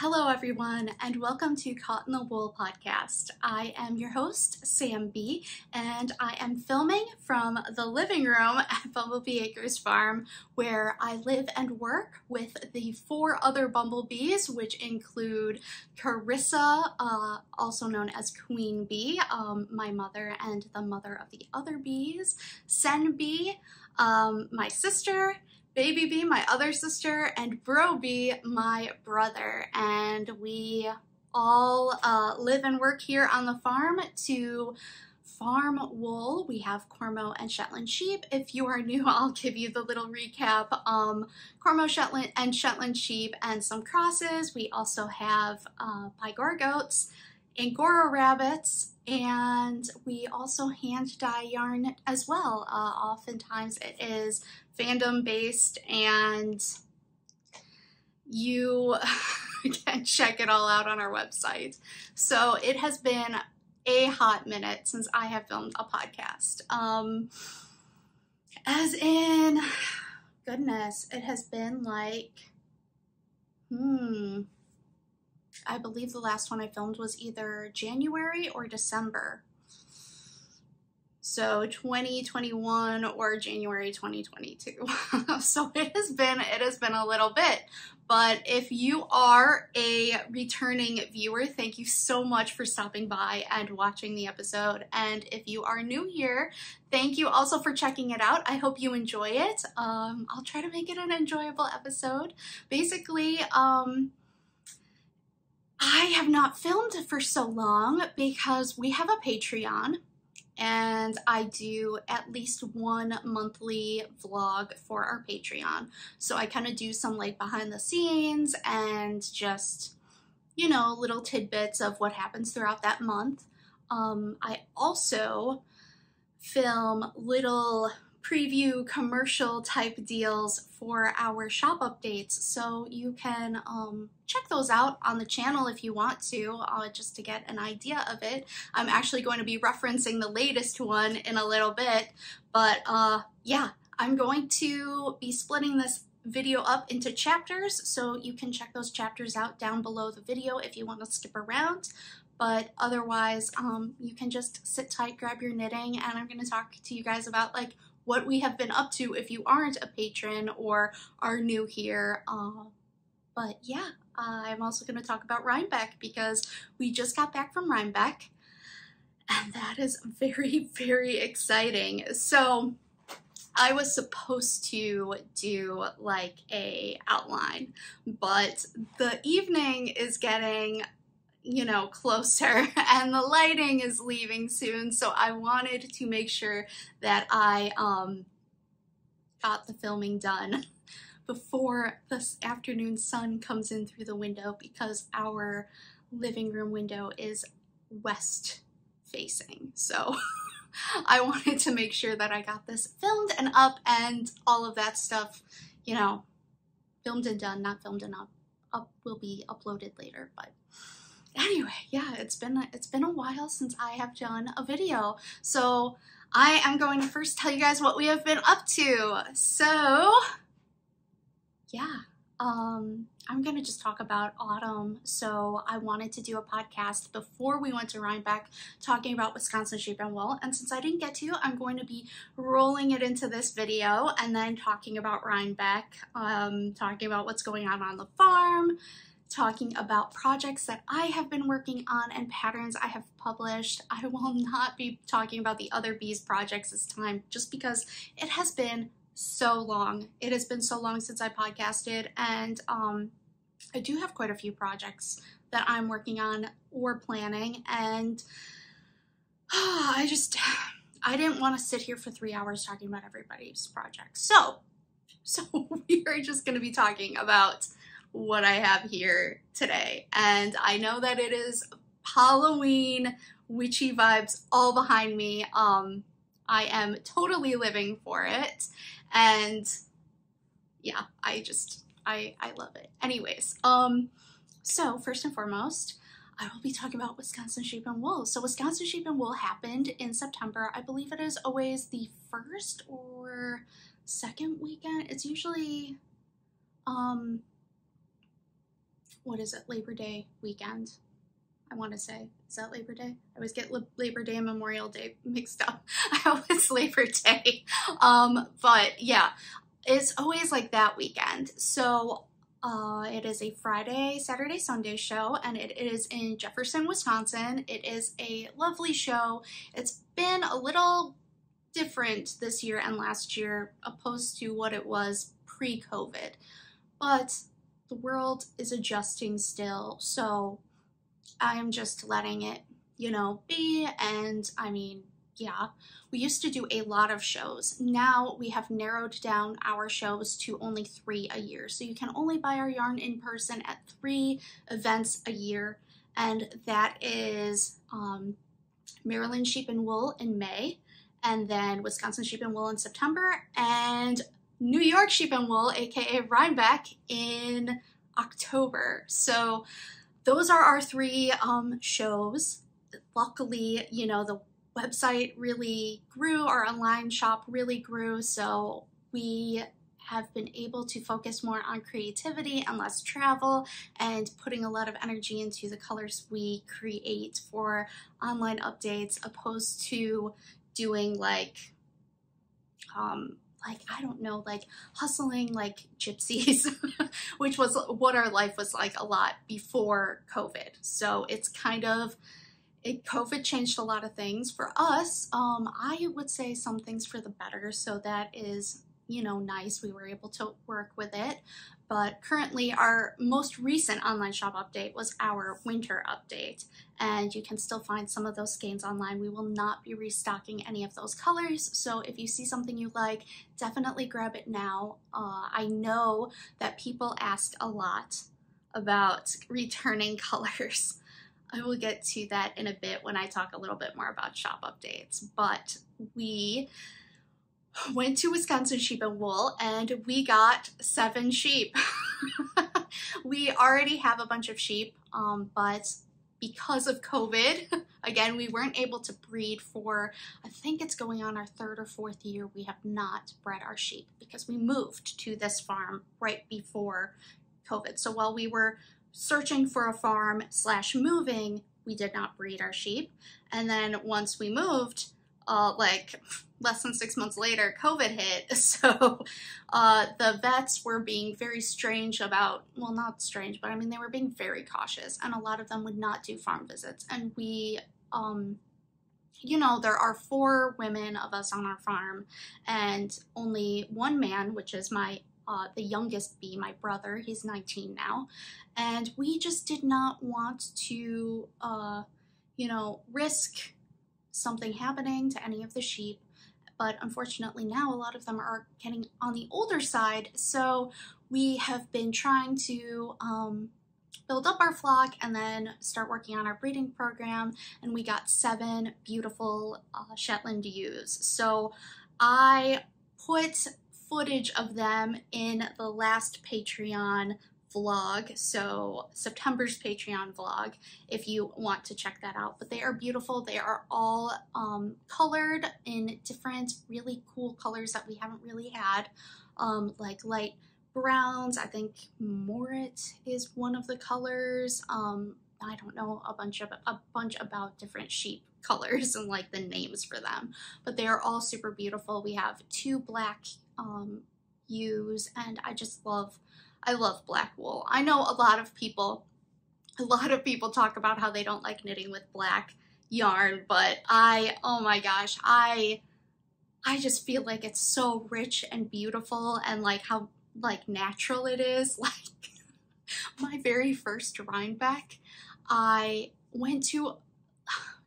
Hello everyone and welcome to Cotton the Wool Podcast. I am your host, Sam B, and I am filming from the living room at Bumblebee Acres Farm, where I live and work with the four other bumblebees, which include Carissa, also known as Queen Bee, my mother and the mother of the other bees, Sen Bee, my sister, Baby Bee, my other sister, and Bro Bee, my brother. And we all live and work here on the farm to farm wool. We have Cormo and Shetland sheep. If you are new, I'll give you the little recap. Cormo, Shetland, and Shetland sheep and some crosses. We also have Pygor goats, Angora rabbits, and we also hand dye yarn as well. Oftentimes it is fandom based and you can check it all out on our website. So it has been a hot minute since I have filmed a podcast. As in, goodness, it has been like, I believe the last one I filmed was either January or December. So 2021 or January 2022. So it has been a little bit. But if you are a returning viewer, thank you so much for stopping by and watching the episode. And if you are new here, thank you also for checking it out. I hope you enjoy it. I'll try to make it an enjoyable episode. Basically, I have not filmed for so long because we have a Patreon and I do at least one monthly vlog for our Patreon. So I kind of do some like behind the scenes and just, you know, little tidbits of what happens throughout that month. I also film little preview commercial type deals for our shop updates, so you can check those out on the channel if you want to, just to get an idea of it. I'm actually going to be referencing the latest one in a little bit, but yeah, I'm going to be splitting this video up into chapters, so you can check those chapters out down below the video if you want to skip around. But otherwise, you can just sit tight, grab your knitting, and I'm going to talk to you guys about like what we have been up to if you aren't a patron or are new here. But yeah, I'm also going to talk about Rhinebeck because we just got back from Rhinebeck and that is very, very exciting. So I was supposed to do like a outline, but the evening is getting, you know, closer and the lighting is leaving soon, so I wanted to make sure that I got the filming done before this afternoon sun comes in through the window, because our living room window is west facing, so I wanted to make sure that I got this filmed and up and all of that stuff, you know, filmed and done, not filmed and up will be uploaded later. But anyway, yeah, it's been a while since I have done a video. So I am going to first tell you guys what we have been up to. So yeah, I'm going to just talk about autumn. So I wanted to do a podcast before we went to Rhinebeck talking about Wisconsin sheep and wool. And since I didn't get to, I'm going to be rolling it into this video and then talking about Rhinebeck, talking about what's going on the farm, talking about projects that I have been working on and patterns I have published. I will not be talking about the other bees projects this time, just because it has been so long. It has been so long since I podcasted, and I do have quite a few projects that I'm working on or planning, and I didn't want to sit here for 3 hours talking about everybody's project. So we are just going to be talking about what I have here today. And I know that it is Halloween witchy vibes all behind me. I am totally living for it. And yeah, I love it. Anyways, so first and foremost, I will be talking about Wisconsin Sheep and Wool. So Wisconsin Sheep and Wool happened in September. I believe it is always the first or second weekend. It's usually what is it, Labor Day weekend, I want to say. Is that Labor Day? I always get Labor Day and Memorial Day mixed up. I always Labor Day. But yeah, it's always like that weekend. So it is a Friday, Saturday, Sunday show, and it is in Jefferson, Wisconsin. It is a lovely show. It's been a little different this year and last year, opposed to what it was pre-COVID. But the world is adjusting still, so I'm just letting it, you know, be. And I mean, yeah, we used to do a lot of shows. Now we have narrowed down our shows to only 3 a year. So you can only buy our yarn in person at 3 events a year. And that is Maryland Sheep and Wool in May, and then Wisconsin Sheep and Wool in September, and New York Sheep and Wool, aka Rhinebeck, in October. So those are our 3 shows. Luckily, you know, the website really grew, our online shop really grew, so we have been able to focus more on creativity and less travel, and putting a lot of energy into the colors we create for online updates, opposed to doing like, I don't know, like hustling like gypsies, which was what our life was like a lot before COVID. So it's kind of, COVID changed a lot of things for us. I would say some things for the better. So that is, you know, nice. We were able to work with it. But currently our most recent online shop update was our winter update, and you can still find some of those skeins online. We will not be restocking any of those colors, so if you see something you like, definitely grab it now. I know that people asked a lot about returning colors. I will get to that in a bit when I talk a little bit more about shop updates, but we went to Wisconsin Sheep and Wool and we got 7 sheep. We already have a bunch of sheep, but because of COVID, again, we weren't able to breed for, I think it's going on our 3rd or 4th year. We have not bred our sheep because we moved to this farm right before COVID. So while we were searching for a farm / moving, we did not breed our sheep. And then once we moved, like less than 6 months later, COVID hit. So the vets were being very strange about, well, not strange, but I mean, they were being very cautious, and a lot of them would not do farm visits. And we, you know, there are 4 women of us on our farm and only 1 man, which is my the youngest bee, my brother. He's 19 now. And we just did not want to, you know, risk something happening to any of the sheep. But unfortunately now a lot of them are getting on the older side, so we have been trying to build up our flock and then start working on our breeding program. And we got 7 beautiful Shetland ewes. So I put footage of them in the last Patreon vlog, so September's Patreon vlog, if you want to check that out. But they are beautiful. They are all colored in different really cool colors that we haven't really had, like light browns. I think Moret is one of the colors. I don't know a bunch about different sheep colors and like the names for them, but they are all super beautiful. We have 2 black ewes, and I just love, I love black wool. I know a lot of people talk about how they don't like knitting with black yarn, but I, oh my gosh, I just feel like it's so rich and beautiful, and like how like natural it is. Like my very first Rhinebeck, I went to,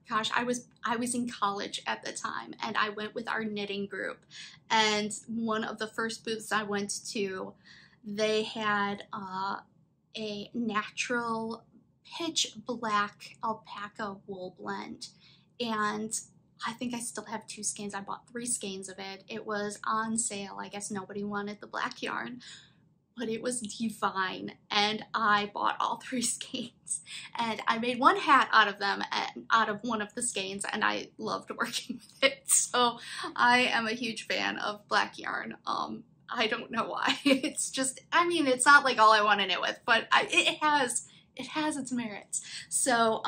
gosh, I was in college at the time, and I went with our knitting group, and one of the first booths I went to, they had a natural pitch black alpaca wool blend, and I think I still have 2 skeins. I bought 3 skeins of it. It was on sale. I guess nobody wanted the black yarn, but it was divine, and I bought all 3 skeins, and I made 1 hat out of them, and out of one of the skeins, and I loved working with it. So I am a huge fan of black yarn. I don't know why. It's just, I mean, it's not like all I want to knit with, but it has it has its merits. So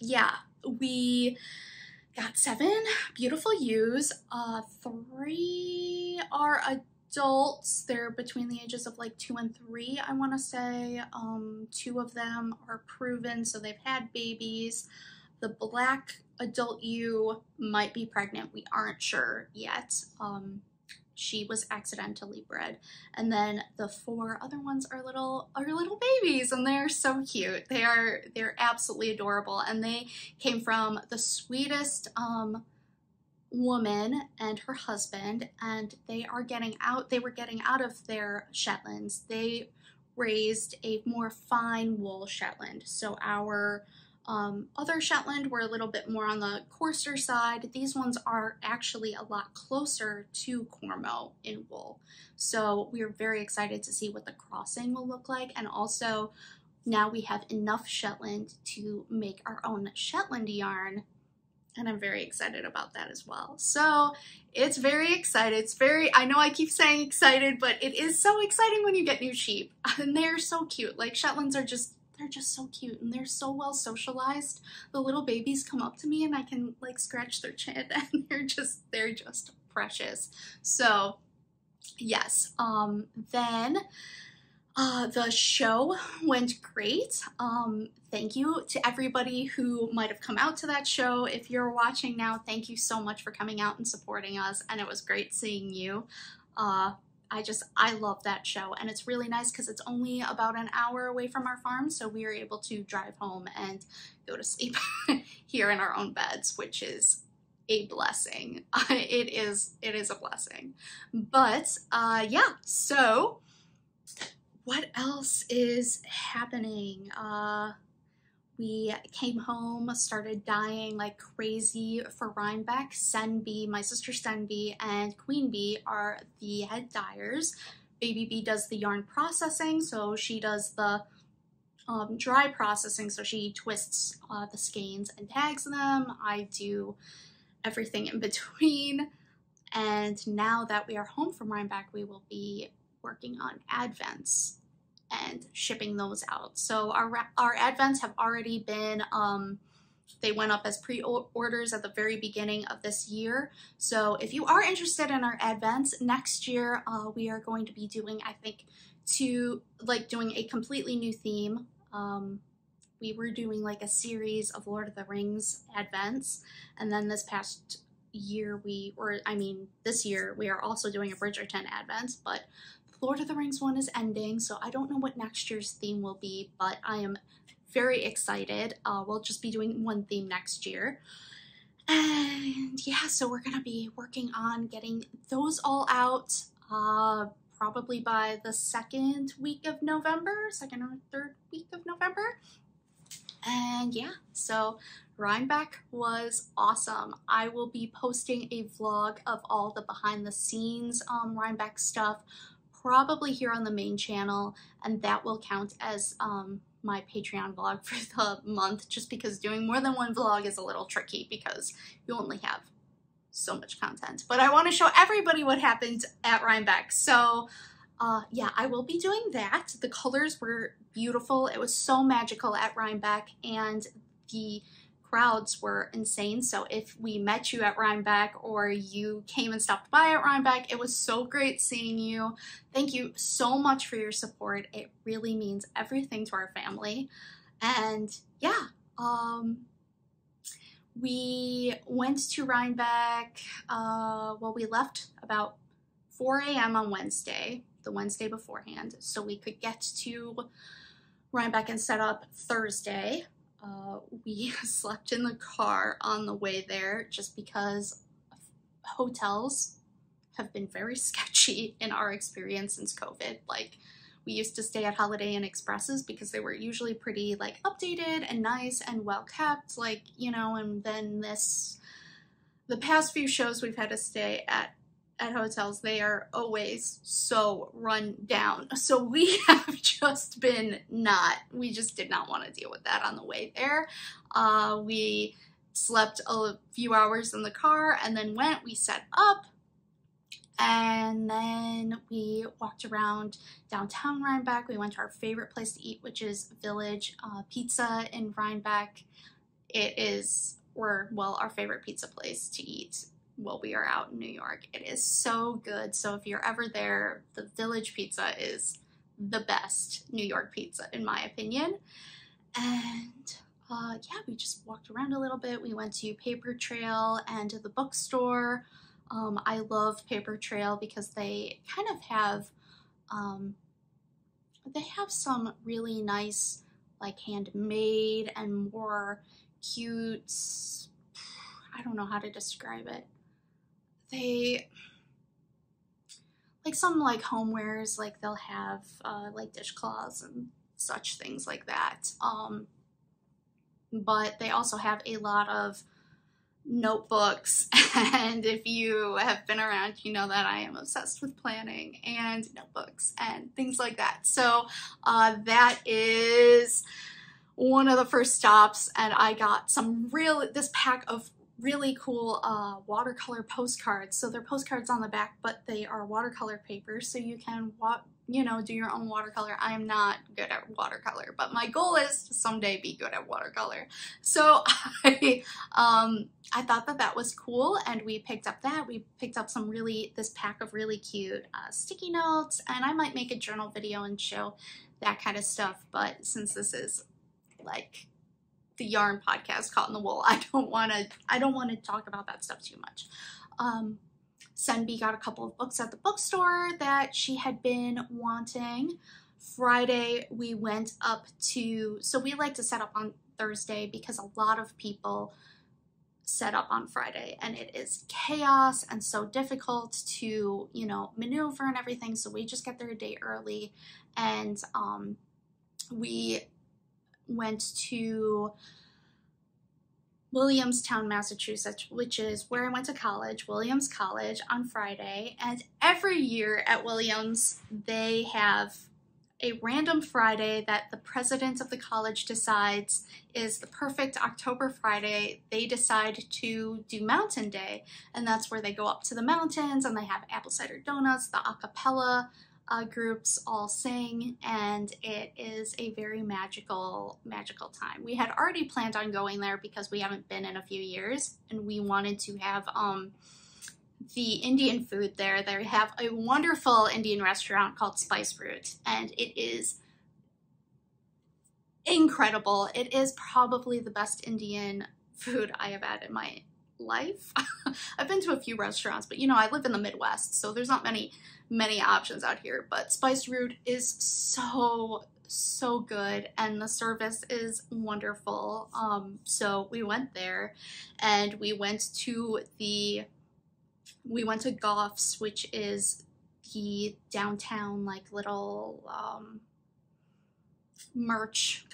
yeah, we got 7 beautiful ewes. 3 are adults. They're between the ages of like 2 and 3, I want to say. 2 of them are proven, so they've had babies. The black adult ewe might be pregnant. We aren't sure yet. She was accidentally bred. And then the 4 other ones are little babies, and they're so cute. They're absolutely adorable. And they came from the sweetest woman and her husband, and they are getting out. They were getting out of their Shetlands. They raised a more fine wool Shetland. So our other Shetland were a little bit more on the coarser side. These ones are actually a lot closer to Cormo in wool. So we are very excited to see what the crossing will look like. And also now we have enough Shetland to make our own Shetland yarn. And I'm very excited about that as well. So it's very excited. It's very, I know I keep saying excited, but it is so exciting when you get new sheep. And they're so cute. Like, Shetlands are just, they're just so cute, and they're so well socialized. The little babies come up to me and I can like scratch their chin, and they're just precious. So yes, then the show went great. Thank you to everybody who might have come out to that show. If you're watching now, thank you so much for coming out and supporting us, and it was great seeing you. I love that show, and it's really nice because it's only about an hour away from our farm, so we are able to drive home and go to sleep here in our own beds, which is a blessing. It is a blessing. But yeah, so what else is happening? We came home, started dyeing like crazy for Rhinebeck. Senbee, my sister Senbee, and Queen Bee are the head dyers. Baby Bee does the yarn processing, so she does the dry processing, so she twists the skeins and tags them. I do everything in between. And now that we are home from Rhinebeck, we will be working on advents and shipping those out. So our advents have already been, they went up as pre-orders at the very beginning of this year. So if you are interested in our advents, next year we are going to be doing, I think, doing a completely new theme. We were doing like a series of Lord of the Rings advents, and then this past year this year we are also doing a Bridgerton advents, but Lord of the Rings one is ending, so I don't know what next year's theme will be, but I am very excited. We'll just be doing one theme next year. And yeah, so we're gonna be working on getting those all out probably by the 2nd week of November, 2nd or 3rd week of November. And yeah, so Rhinebeck was awesome. I will be posting a vlog of all the behind the scenes Rhinebeck stuff, probably here on the main channel, and that will count as my Patreon vlog for the month, just because doing more than one vlog is a little tricky because you only have so much content. But I want to show everybody what happened at Rhinebeck. So yeah, I will be doing that. The colors were beautiful. It was so magical at Rhinebeck, and the crowds were insane. So if we met you at Rhinebeck or you came and stopped by at Rhinebeck, it was so great seeing you. Thank you so much for your support. It really means everything to our family. And yeah, we went to Rhinebeck, well, we left about 4 a.m. on Wednesday, the Wednesday beforehand, so we could get to Rhinebeck and set up Thursday. We slept in the car on the way there just because hotels have been very sketchy in our experience since COVID. Like, we used to stay at Holiday Inn Expresses because they were usually pretty like updated and nice and well kept, like, you know, and then the past few shows we've had to stay at hotels. They are always so run down. So we have just been we just did not want to deal with that on the way there. We slept a few hours in the car and then we set up, And then we walked around downtown Rhinebeck. We went to our favorite place to eat, which is Village Pizza in Rhinebeck. It is, our favorite pizza place to eat while we are out in New York. It is so good. So if you're ever there, the Village Pizza is the best New York pizza, in my opinion. And yeah, we just walked around a little bit. We went to Paper Trail and the bookstore. I love Paper Trail because they kind of have, some really nice, like, handmade and more cute, I don't know how to describe it. They, like, some, like, homewares, like, they'll have, like, dishcloths and such things like that. But they also have a lot of notebooks, and if you have been around, you know that I am obsessed with planning and notebooks and things like that. So that is one of the first stops, and I got this pack of really cool watercolor postcards. So they're postcards on the back, but they are watercolor paper, so you can do your own watercolor. I am not good at watercolor, but my goal is to someday be good at watercolor. So I thought that was cool, and we picked up that. We picked up this pack of really cute sticky notes, and I might make a journal video and show that kind of stuff, but since this is like the yarn podcast, Caught in the Wool, I don't want to talk about that stuff too much. Sunby got a couple of books at the bookstore that she had been wanting. Friday, we went up to, so we like to set up on Thursday because a lot of people set up on Friday and it is chaos and so difficult to, maneuver and everything. So we just get there a day early, and we went to Williamstown, Massachusetts, which is where I went to college, Williams College, on Friday. And every year at Williams, they have a random Friday that the president of the college decides is the perfect October Friday. They decide to do Mountain Day, and that's where they go up to the mountains and they have apple cider donuts, the a cappella groups all sing, and it is a very magical time. We had already planned on going there because we haven't been in a few years, and we wanted to have the Indian food there. They have a wonderful Indian restaurant called Spice Root, and it is incredible. It is probably the best Indian food I have had in my life. I've been to a few restaurants, but I live in the Midwest, so there's not many options out here, but Spice Root is so good, and the service is wonderful. So we went there, and we went to Goff's, which is the downtown, like, little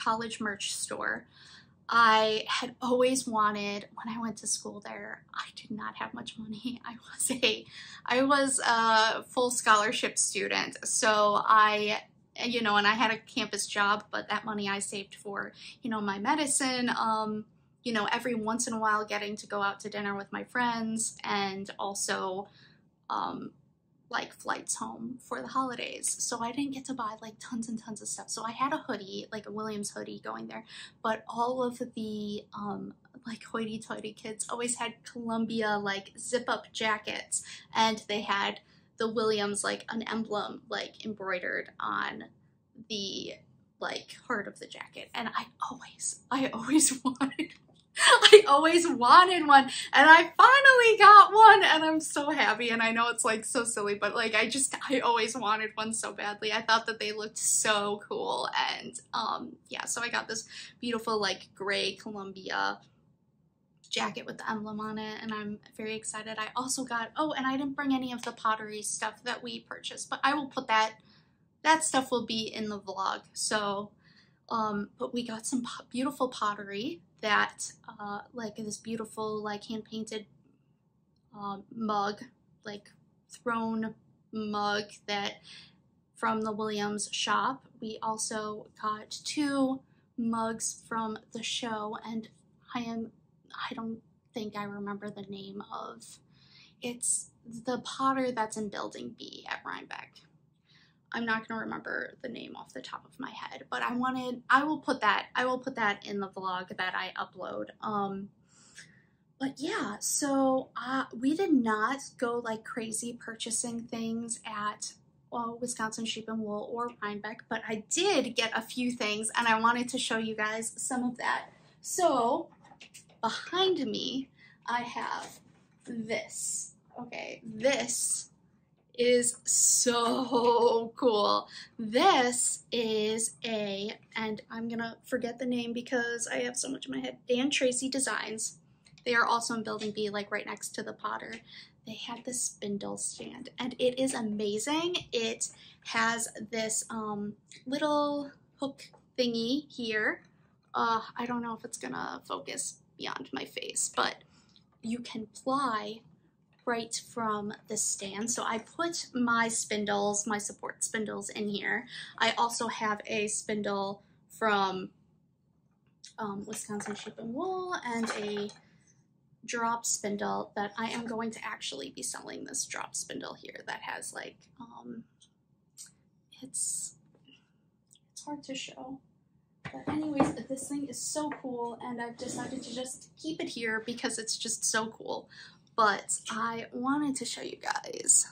college merch store. I had always wanted, when I went to school there, I did not have much money. I was a full scholarship student. So I had a campus job, but that money I saved for, my medicine, every once in a while getting to go out to dinner with my friends, and also, like, flights home for the holidays. So I didn't get to buy, like, tons and tons of stuff. So I had a hoodie, like a Williams hoodie, going there, but all of the like, hoity-toity kids always had Columbia, like, zip-up jackets, and they had the Williams, like, an emblem, like, embroidered on the, like, heart of the jacket, and I always wanted one, and I finally got one, and I'm so happy. And I know it's, like, so silly, but, like, I always wanted one so badly. I thought that they looked so cool, and yeah, so I got this beautiful, like, gray Columbia jacket with the emblem on it, and I'm very excited. I also got, and I didn't bring any of the pottery stuff that we purchased, but I will put that stuff will be in the vlog. So but we got some beautiful pottery that, like, this beautiful, like, hand-painted mug, like, throne mug that from the Williams shop. We also got two mugs from the show, and I don't think I remember the name of, it's the potter that's in Building B at Rhinebeck. I'm not going to remember the name off the top of my head, but I will put that in the vlog that I upload. But yeah, so we did not go like crazy purchasing things at Wisconsin Sheep and Wool or Rhinebeck, but I did get a few things and I wanted to show you guys some of that. So behind me, I have this. Okay, this is so cool. This is a, and I'm gonna forget the name because I have so much in my head, Dan Tracy Designs. They are also in Building B, like right next to the Potter. They had this spindle stand and it is amazing. It has this little hook thingy here. I don't know if it's gonna focus beyond my face, but you can ply right from the stand. So I put my spindles, my support spindles in here. I also have a spindle from Wisconsin Sheep and Wool and a drop spindle that I am going to actually be selling. This drop spindle here that has like, it's hard to show. But anyways, this thing is so cool and I've decided to just keep it here because it's just so cool. But I wanted to show you guys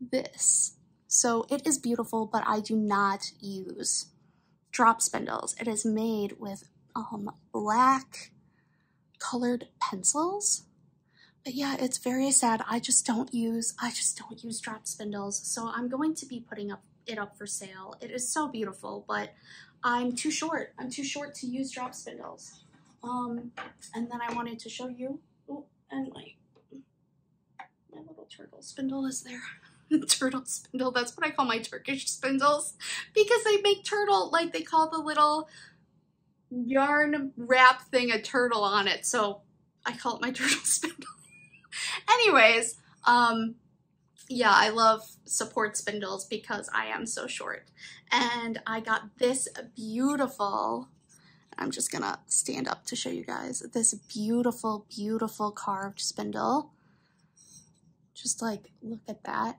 this. So it is beautiful, but I do not use drop spindles. It is made with black colored pencils. But yeah, it's very sad. I just don't use drop spindles. So I'm going to be putting it up for sale. It is so beautiful, but I'm too short. I'm too short to use drop spindles. And then I wanted to show you, oh, and like, my little turtle spindle is there. Turtle spindle, that's what I call my Turkish spindles because they make turtle, like they call the little yarn wrap thing a turtle on it. So I call it my turtle spindle. Anyways, yeah, I love support spindles because I am so short. And I got this beautiful, I'm just gonna stand up to show you guys, this beautiful, beautiful carved spindle. Just like, look at that.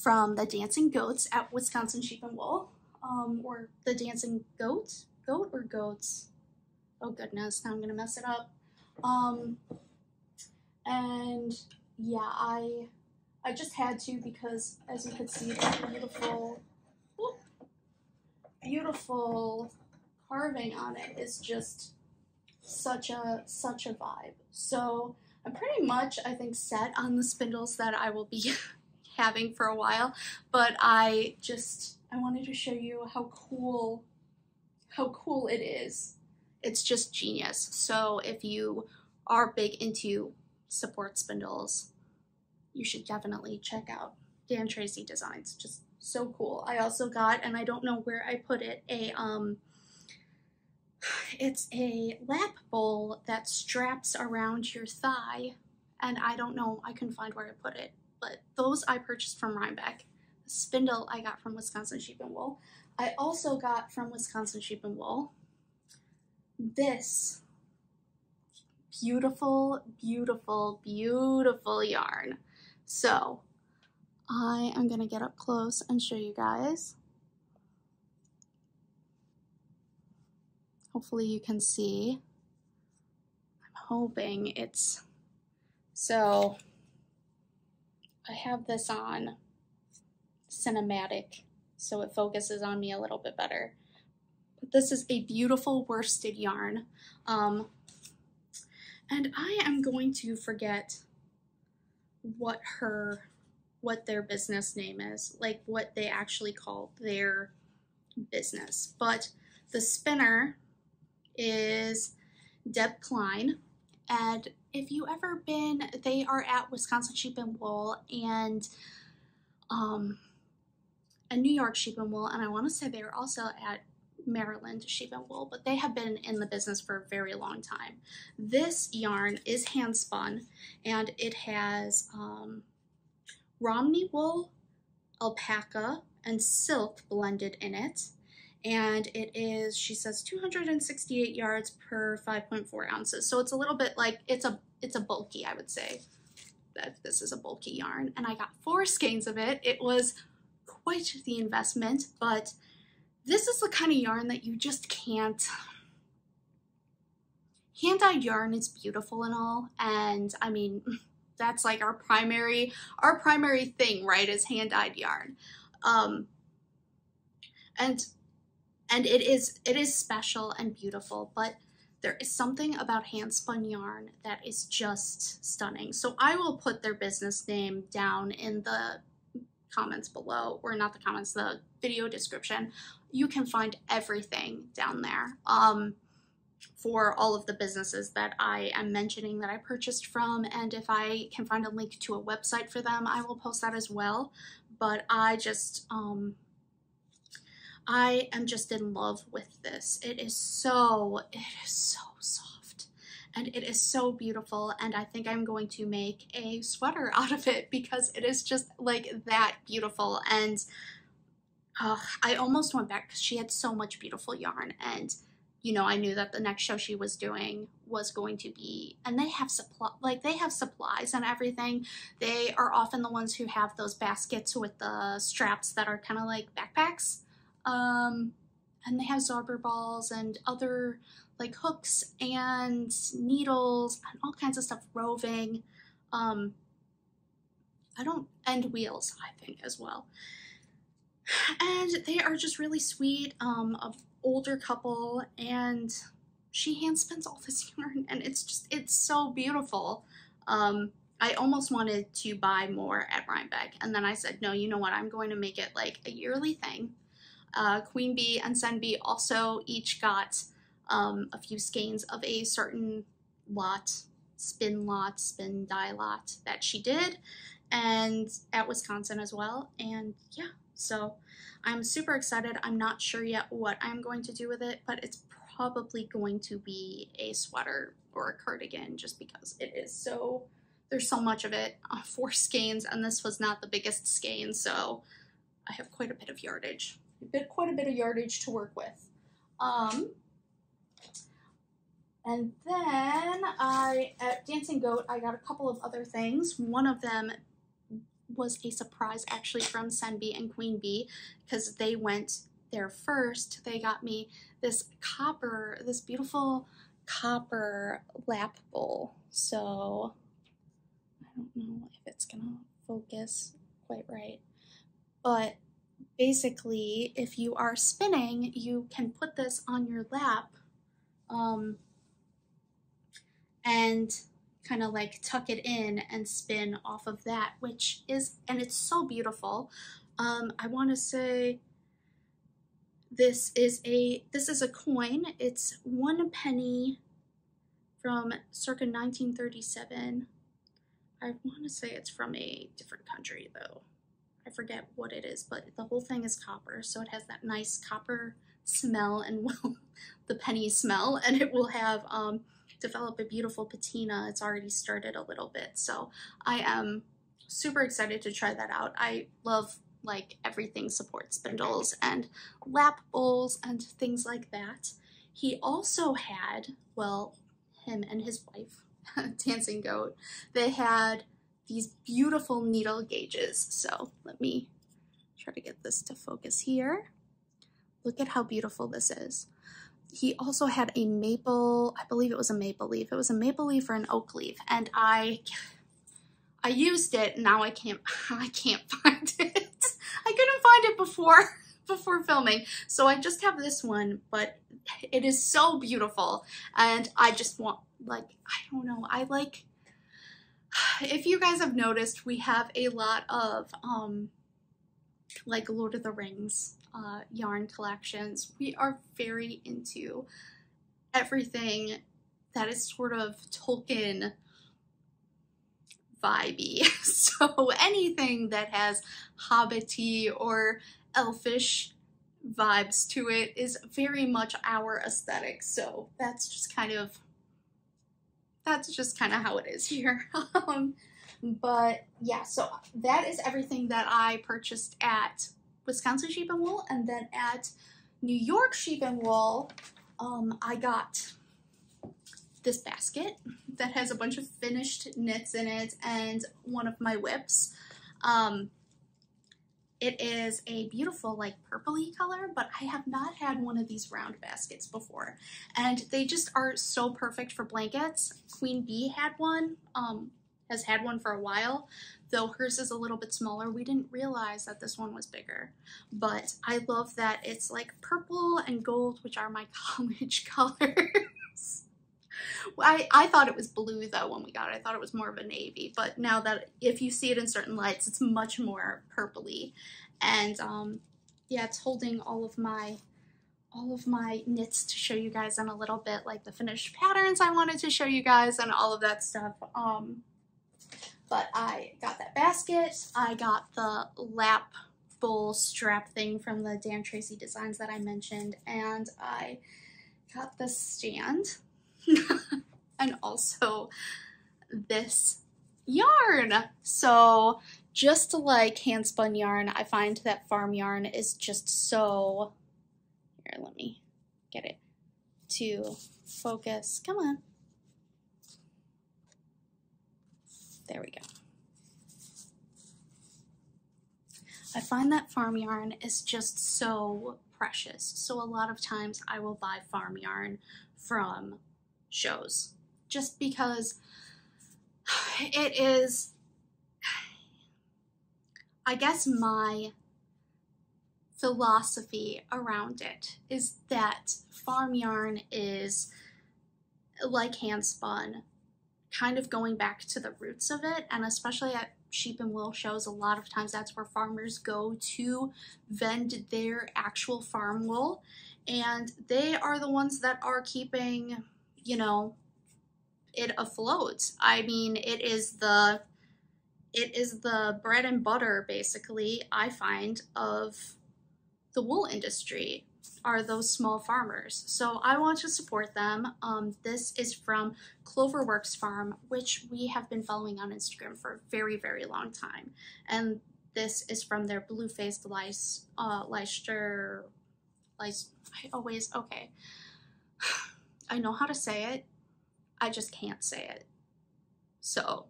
From the Dancing Goats at Wisconsin Sheep and Wool, or the Dancing Goat, goat or goats? Oh goodness, now I'm gonna mess it up. And yeah, I just had to because, as you could see, it's beautiful, whoop, beautiful carving on it is just such a vibe. So I'm pretty much, I think, set on the spindles that I will be having for a while. But I wanted to show you how cool it is. It's just genius. So if you are big into support spindles, you should definitely check out Dan Tracy Designs. Just so cool. I also got, and I don't know where I put it, it's a lap bowl that straps around your thigh. And I don't know, I couldn't find where I put it, but those I purchased from Rhinebeck. The spindle I got from Wisconsin Sheep and Wool. I also got from Wisconsin Sheep and Wool this beautiful, beautiful, beautiful yarn. So I am gonna get up close and show you guys. Hopefully you can see. I'm hoping it's, so I have this on cinematic so it focuses on me a little bit better. But this is a beautiful worsted yarn. And I am going to forget what their business name is, like what they actually call their business. But the spinner is Deb Klein, and if you ever been, they are at Wisconsin Sheep and Wool and New York Sheep and Wool, and I want to say they are also at Maryland Sheep and Wool, but they have been in the business for a very long time. This yarn is hand spun, and it has Romney wool, alpaca, and silk blended in it. And it is, she says, 268 yards per 5.4 ounces. So it's a little bit like, it's a bulky, I would say. this is a bulky yarn, and I got 4 skeins of it. It was quite the investment, but this is the kind of yarn that you just can't. Hand-dyed yarn is beautiful and all, and I mean, that's like our primary thing, right, is hand-dyed yarn. And it is special and beautiful, but there is something about hand-spun yarn that is just stunning. So I will put their business name down in the comments below, or not the comments, the video description. You can find everything down there. For all of the businesses that I am mentioning that I purchased from, and if I can find a link to a website for them, I will post that as well. But I just, I am just in love with this. It is so soft, and it is so beautiful, and I think I'm going to make a sweater out of it because it is just like that beautiful. And I almost went back because she had so much beautiful yarn, and you know, I knew that the next show she was doing was going to be, and they have supplies and everything. They are often the ones who have those baskets with the straps that are kind of like backpacks. And they have Zorber balls and other like hooks and needles and all kinds of stuff, roving. And wheels, I think, as well. And they are just really sweet. Of older couple, and she hand spins all this yarn, and it's so beautiful. I almost wanted to buy more at Rhinebeck, and then I said, no, you know what, I'm going to make it like a yearly thing. Queen Bee and Sen Bee also each got a few skeins of a certain spin dye lot that she did, and at Wisconsin as well. And yeah, so I'm super excited. I'm not sure yet what I'm going to do with it, but it's probably going to be a sweater or a cardigan just because it is so, there's so much of it. 4 skeins, and this was not the biggest skein, so I have quite a bit of yardage. Quite a bit of yardage to work with. And then at Dancing Goat, I got a couple of other things. One of them was a surprise actually from Sen Bee and Queen Bee, because they went there first. They got me this beautiful copper lap bowl. So I don't know if it's gonna focus quite right, but basically if you are spinning, you can put this on your lap and kind of like tuck it in and spin off of that, which is, and it's so beautiful. I want to say this is a coin. It's 1 penny from circa 1937. I want to say it's from a different country though. I forget what it is, but the whole thing is copper, so it has that nice copper smell and the penny smell, and it will have develop a beautiful patina. It's already started a little bit, so I am super excited to try that out. I love like everything supports spindles and lap bowls and things like that. He also had, well, him and his wife, Dancing Goat, they had these beautiful needle gauges. So let me try to get this to focus here. Look at how beautiful this is. He also had a maple, I believe it was a maple leaf. It was a maple leaf or an oak leaf, and I used it. Now I can't find it. I couldn't find it before filming. So I just have this one, but it is so beautiful. And I just want, like, I don't know. I like, if you guys have noticed, we have a lot of, like Lord of the Rings yarn collections. We are very into everything that is sort of Tolkien vibey. So anything that has hobbity or elfish vibes to it is very much our aesthetic. So that's just kind of how it is here. But yeah, so that is everything that I purchased at Wisconsin Sheep and Wool. And then at New York Sheep and Wool, I got this basket that has a bunch of finished knits in it and one of my whips. It is a beautiful, like, purpley color, but I have not had one of these round baskets before, and they just are so perfect for blankets. Queen Bee had one, has had one for a while, though hers is a little bit smaller. We didn't realize that this one was bigger, but I love that it's like purple and gold, which are my college colors. I thought it was blue though when we got it. I thought it was more of a navy, but now that if you see it in certain lights, it's much more purpley. And yeah, it's holding all of my knits to show you guys in a little bit, like the finished patterns I wanted to show you guys and all of that stuff. But I got that basket. I got the lap bowl strap thing from the Dan Tracy Designs that I mentioned, and I got the stand. And also this yarn. So just like hand spun yarn, I find that farm yarn is just so, here, let me get it to focus. Come on. There we go. I find that farm yarn is just so precious. So a lot of times I will buy farm yarn from shows just because it is, I guess my philosophy around it is that farm yarn is like hand spun, kind of going back to the roots of it. And especially at sheep and wool shows, a lot of times that's where farmers go to vend their actual farm wool, and they are the ones that are keeping, you know, it afloat. I mean, it is the bread and butter, basically, I find, of the wool industry, are those small farmers. So I want to support them. This is from Cloverworks Farm, which we have been following on Instagram for a very, very long time. And this is from their Blue Faced Leicester, okay. I know how to say it, I just can't say it. So,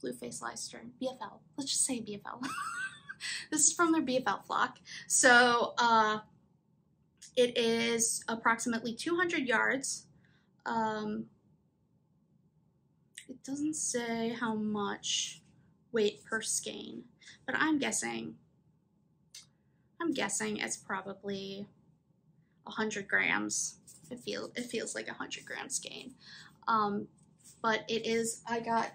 Blue Faced Leicester, BFL, let's just say BFL. This is from their BFL flock. So it is approximately 200 yards. It doesn't say how much weight per skein, but I'm guessing it's probably 100 grams. It feels like 100 gram skein. But it is, I got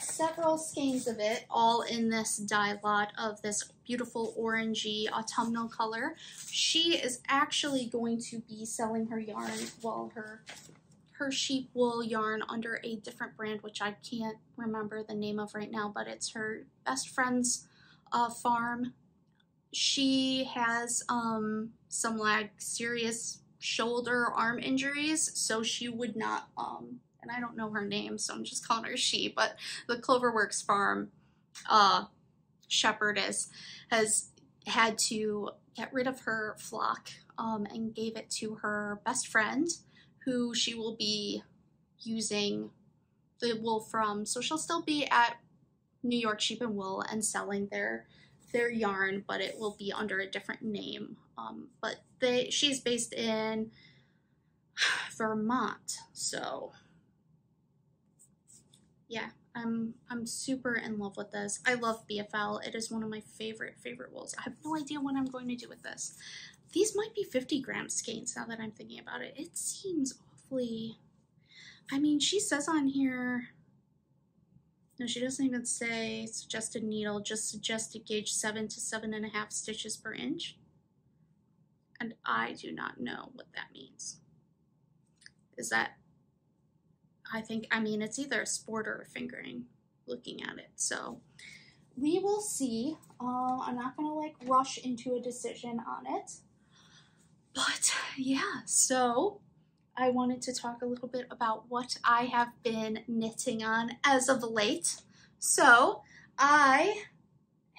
several skeins of it, all in this dye lot of this beautiful orangey autumnal color. She is actually going to be selling her yarn, well, her sheep wool yarn, under a different brand, which I can't remember the name of right now, but it's her best friend's farm. She has some, like, serious shoulder arm injuries, so she would not, and I don't know her name, so I'm just calling her she, but the Cloverworks Farm shepherdess has had to get rid of her flock and gave it to her best friend, who she will be using the wool from. So she'll still be at New York Sheep and Wool and selling their yarn, but it will be under a different name. But she's based in Vermont, so yeah, I'm super in love with this. I love BFL. It is one of my favorite wools. I have no idea what I'm going to do with this. These might be 50 gram skeins now that I'm thinking about it. It seems awfully, I mean, she says on here, no, she doesn't even say suggested needle, just suggested gauge 7 to 7.5 stitches per inch. And I do not know what that means. Is that, I mean, it's either a sport or a fingering, looking at it. So we will see. I'm not gonna like rush into a decision on it. But yeah, so I wanted to talk a little bit about what I have been knitting on as of late. So I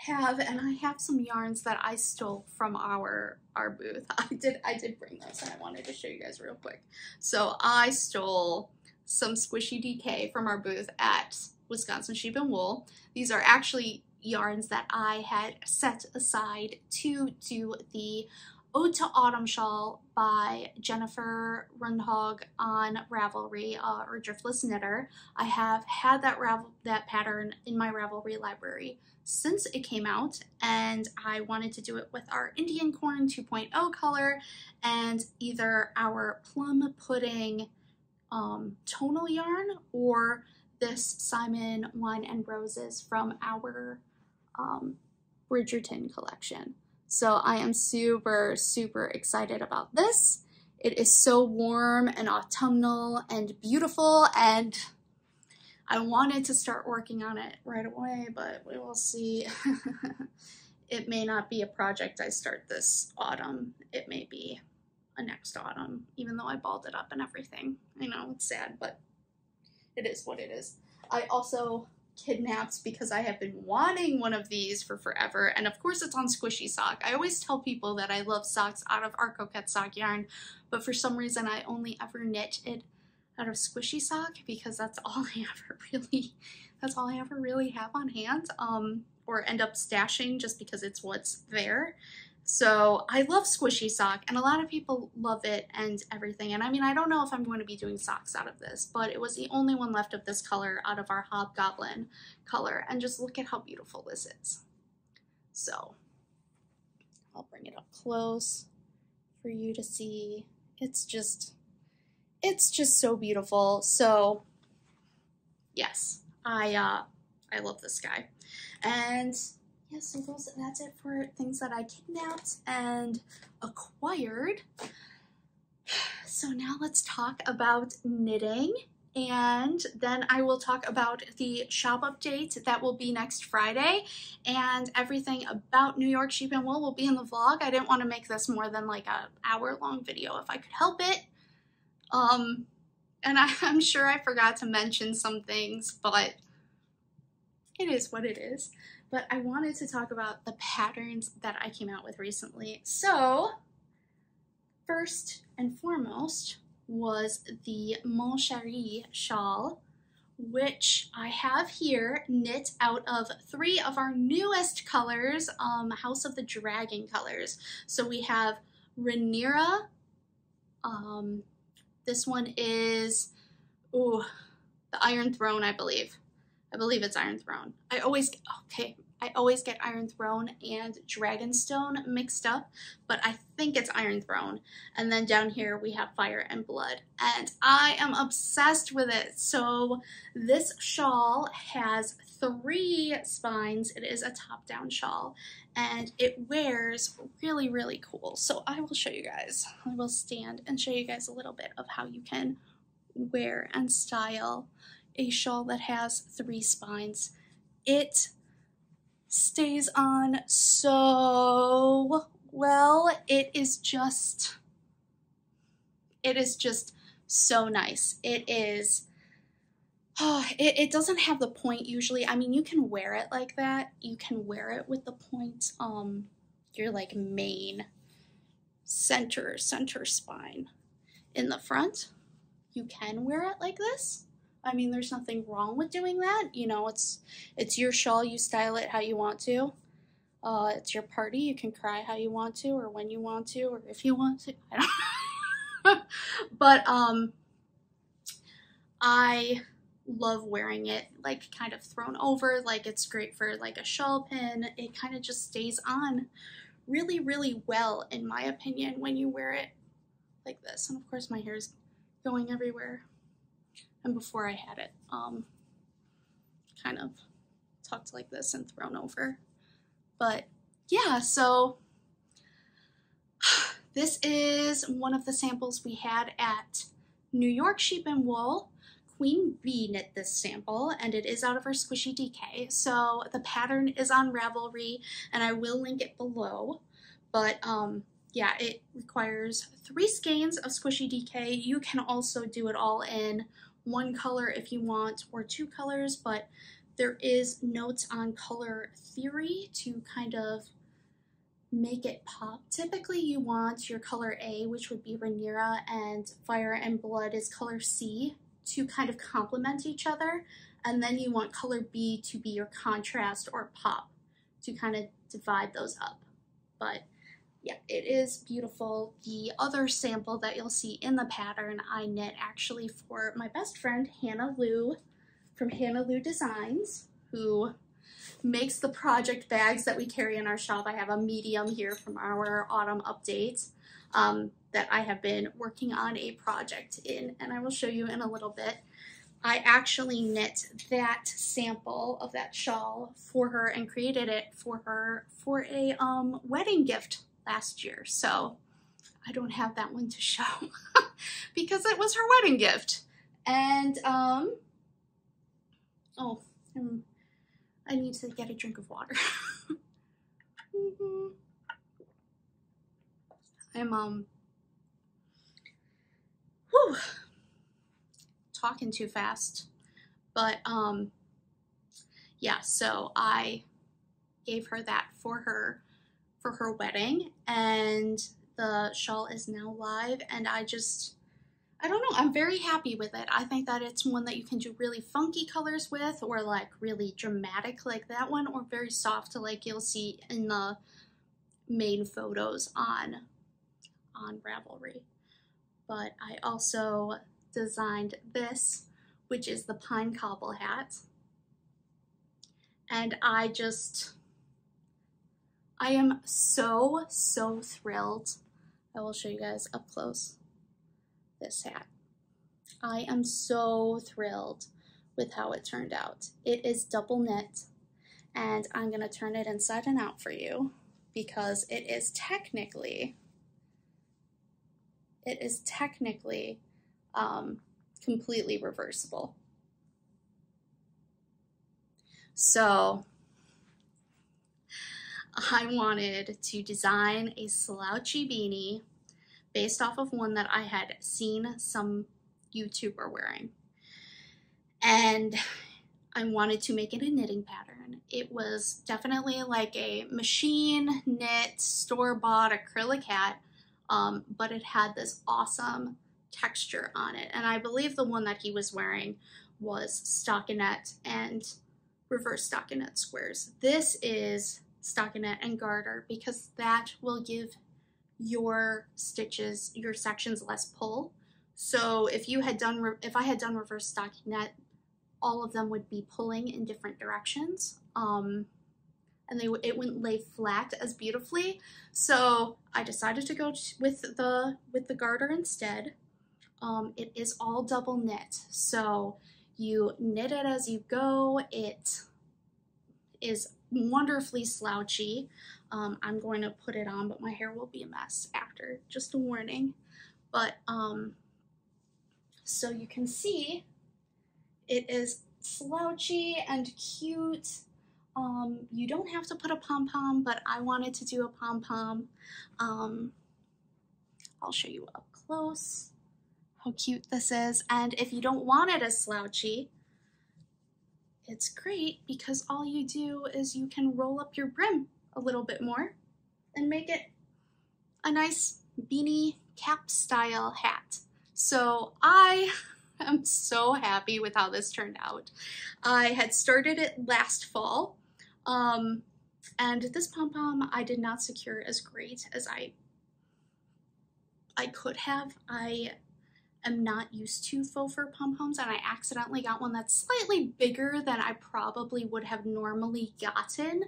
have, and I have some yarns that I stole from our booth. I did bring those, and I wanted to show you guys real quick. So I stole some Squishy DK from our booth at Wisconsin Sheep and Wool. These are actually yarns that I had set aside to do the Ode to Autumn Shawl by Jennifer Rundhog on Ravelry, or Driftless Knitter. I have had that pattern in my Ravelry library since it came out, and I wanted to do it with our Indian Corn 2.0 color and either our Plum Pudding tonal yarn or this Simon Wine and Roses from our Bridgerton collection. So I am super, super excited about this. It is so warm and autumnal and beautiful, and I wanted to start working on it right away, but we will see. It may not be a project I start this autumn. It may be a next autumn, even though I balled it up and everything. I know it's sad, but it is what it is. I also kidnapped, because I have been wanting one of these for forever, and of course it's on Squishy Sock. I always tell people that I love socks out of our Coquette Sock yarn, but for some reason I only ever knit it out of Squishy Sock because that's all I ever really have on hand, or end up stashing just because it's what's there. So I love Squishy Sock, and a lot of people love it and everything. And I mean, I don't know if I'm going to be doing socks out of this, but it was the only one left of this color out of our Hobgoblin color. And just look at how beautiful this is. So I'll bring it up close for you to see. It's just so beautiful. So yes, I love this guy. And yeah, so that's it for things that I kidnapped and acquired. So now let's talk about knitting, and then I will talk about the shop update that will be next Friday, and everything about New York Sheep and Wool will be in the vlog. I didn't want to make this more than like an hour-long video if I could help it. And I'm sure I forgot to mention some things, but it is what it is. But I wanted to talk about the patterns that I came out with recently. So first and foremost was the Mon Chéri shawl, which I have here knit out of three of our newest colors, House of the Dragon colors. So we have Rhaenyra. This one is, ooh, the Iron Throne, I believe. I believe it's Iron Throne. I always get Iron Throne and Dragonstone mixed up, but I think it's Iron Throne. And then down here we have Fire and Blood, and I am obsessed with it. So this shawl has three spines. It is a top-down shawl, and it wears really, really cool. So I will show you guys. I will stand and show you guys a little bit of how you can wear and style a shawl that has three spines. It stays on so well. It is just so nice. It is, oh, it doesn't have the point usually. I mean, you can wear it like that. You can wear it with the point, your like main center spine in the front. You can wear it like this. I mean, there's nothing wrong with doing that. You know, it's your shawl. You style it how you want to. It's your party. You can cry how you want to, or when you want to, or if you want to. I don't know. But I love wearing it, like, kind of thrown over. Like, it's great for, like, a shawl pin. It kind of just stays on really, really well, in my opinion, when you wear it like this. And, of course, my hair's going everywhere. And before I had it, kind of tucked like this and thrown over. But yeah, so this is one of the samples we had at New York Sheep and Wool. Queen Bee knit this sample, and it is out of her Squishy DK. So the pattern is on Ravelry, and I will link it below. But yeah, it requires three skeins of Squishy DK. You can also do it all in one color if you want, or two colors, but There is notes on color theory to kind of make it pop. Typically you want your color A, which would be Rhaenyra, and Fire and Blood is color C to kind of complement each other. And then you want color B to be your contrast or pop to kind of divide those up. But yeah, it is beautiful. The other sample that you'll see in the pattern I knit actually for my best friend, Hannah Lou, from Hannah Lou Designs, who makes the project bags that we carry in our shop. I have a medium here from our autumn update that I have been working on a project in, and I will show you in a little bit. I actually knit that sample of that shawl for her and created it for her for a wedding gift last year. So I don't have that one to show because it was her wedding gift. And, oh, I need to get a drink of water. I'm, whew, talking too fast, but yeah, so I gave her that for her wedding, and the shawl is now live, and I don't know, I'm very happy with it. I think that it's one that you can do really funky colors with, or like really dramatic like that one, or very soft like you'll see in the main photos on Ravelry. But I also designed this, which is the Pine Cobble hat, and I am so thrilled. I will show you guys up close this hat. I am so thrilled with how it turned out. It is double knit, and I'm gonna turn it inside and out for you because it is technically, completely reversible. So I wanted to design a slouchy beanie based off of one that I had seen some YouTuber wearing. And I wanted to make it a knitting pattern. It was definitely like a machine knit, store-bought acrylic hat, but it had this awesome texture on it. And I believe the one that he was wearing was stockinette and reverse stockinette squares. This is stockinette and garter because that will give your stitches, your sections, less pull. So if I had done reverse stockinette, all of them would be pulling in different directions, and it wouldn't lay flat as beautifully. So I decided to go with the garter instead. It is all double knit, so you knit it as you go. It is wonderfully slouchy. I'm going to put it on, but my hair will be a mess after, just a warning. But so you can see it is slouchy and cute. You don't have to put a pom-pom, but I wanted to do a pom-pom. I'll show you up close how cute this is. And if you don't want it as slouchy, it's great because all you do is you can roll up your brim a little bit more and make it a nice beanie cap style hat. So I am so happy with how this turned out. I had started it last fall, and this pom-pom I did not secure as great as I could have. I'm not used to faux fur pom-poms, and I accidentally got one that's slightly bigger than I probably would have normally gotten,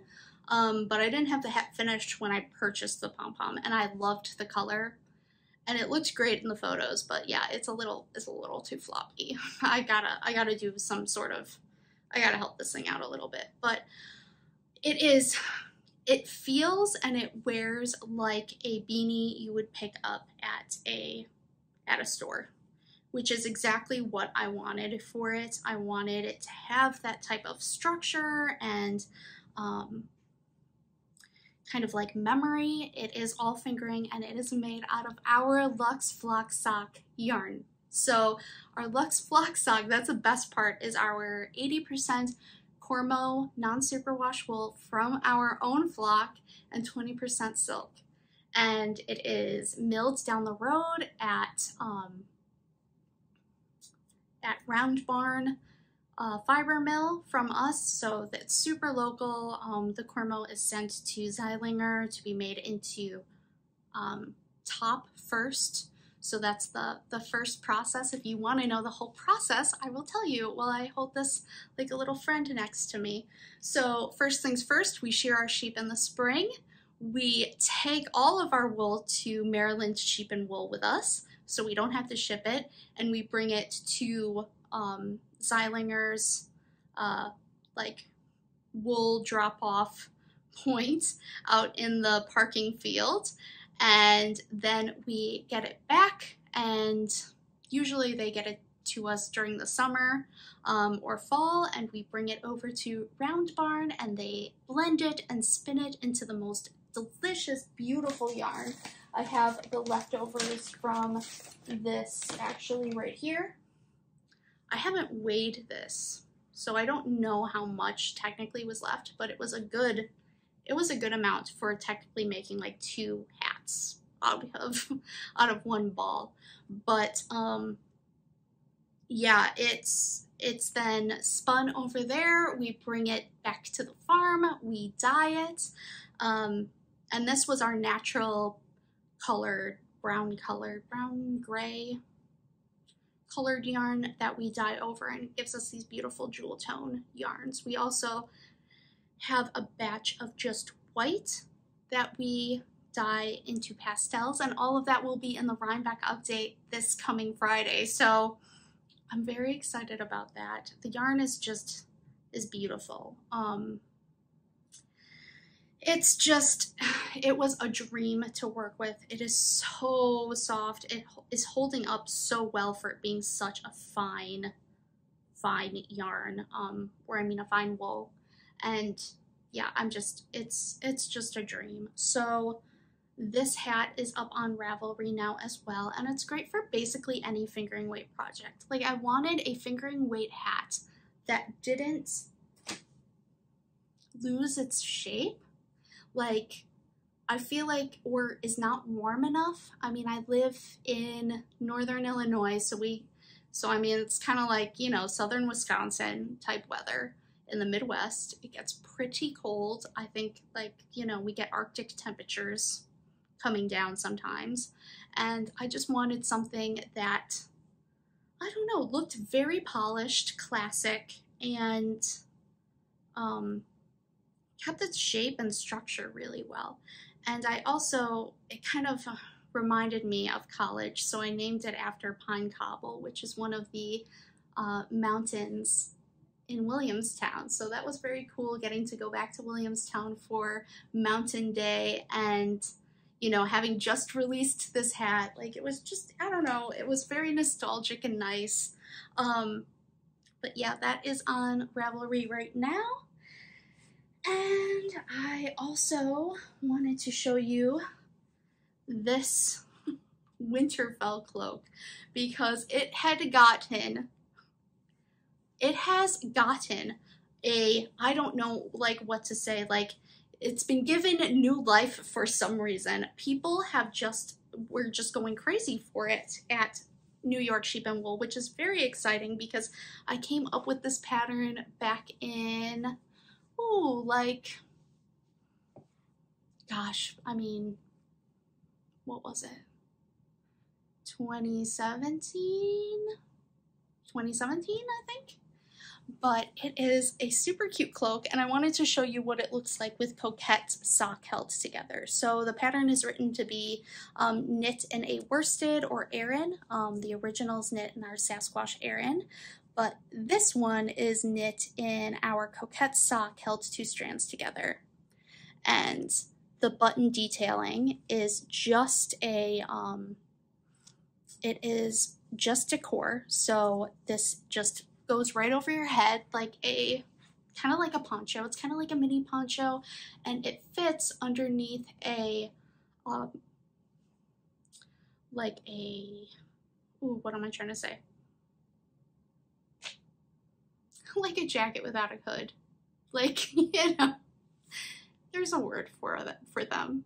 but I didn't have the hat finished when I purchased the pom-pom, and I loved the color, and it looked great in the photos, but yeah, it's a little too floppy. I gotta do some sort of, help this thing out a little bit, but it feels and it wears like a beanie you would pick up at a store, which is exactly what I wanted for it. I wanted it to have that type of structure and kind of like memory. It is all fingering, and it is made out of our Luxe Flock Sock yarn. So our Luxe Flock Sock, that's the best part, is our 80% Cormo non-superwash wool from our own flock and 20% silk. And it is milled down the road at Round Barn fiber mill from us, so that's super local. The Cormo is sent to Zeilinger to be made into top first. So that's the first process. If you want to know the whole process, I will tell you while I hold this like a little friend next to me. So first things first, we shear our sheep in the spring. We take all of our wool to Maryland Sheep and Wool with us, so we don't have to ship it, and we bring it to Zeilinger's like wool drop-off point out in the parking field, and then we get it back, and usually they get it to us during the summer or fall, and we bring it over to Round Barn and they blend it and spin it into the most delicious, beautiful yarn. I have the leftovers from this actually right here. I haven't weighed this, so I don't know how much technically was left, but it was a good amount for technically making like two hats out of one ball. But yeah, it's then spun over there. We bring it back to the farm. We dye it, and this was our natural brown gray colored yarn that we dye over, and it gives us these beautiful jewel tone yarns. We also have a batch of just white that we dye into pastels, and all of that will be in the Rhinebeck update this coming Friday. So I'm very excited about that. The yarn is beautiful. It was a dream to work with. It is so soft. It is holding up so well for it being such a fine yarn, or I mean a fine wool. And yeah, it's just a dream. So this hat is up on Ravelry now as well, and it's great for basically any fingering weight project. Like, I wanted a fingering weight hat that didn't lose its shape. Like, I feel like, or is not warm enough. I mean, I live in northern Illinois, so I mean, it's kind of like, you know, southern Wisconsin type weather. In the Midwest, it gets pretty cold. I think, like, you know, we get Arctic temperatures coming down sometimes. And I just wanted something that, I don't know, looked very polished, classic, and kept its shape and structure really well. And I also, it kind of reminded me of college, so I named it after Pine Cobble, which is one of the mountains in Williamstown. So that was very cool, getting to go back to Williamstown for Mountain Day, and, you know, having just released this hat. Like, it was just, I don't know, it was very nostalgic and nice. But yeah, that is on Ravelry right now. And I also wanted to show you this Winterfell cloak, because it has gotten a, I don't know, like, what to say, like, it's been given new life for some reason. People were just going crazy for it at New York Sheep and Wool, which is very exciting, because I came up with this pattern back in, what was it? 2017, I think? But it is a super cute cloak, and I wanted to show you what it looks like with coquette sock held together. So the pattern is written to be knit in a worsted or aran. The original's knit in our Sasquatch aran, but this one is knit in our coquette sock held two strands together. And the button detailing is just a, it is just decor, so this just goes right over your head, like a kind of like a poncho. It's kind of like a mini poncho, and it fits underneath a like a jacket without a hood. Like, you know, there's a word for them.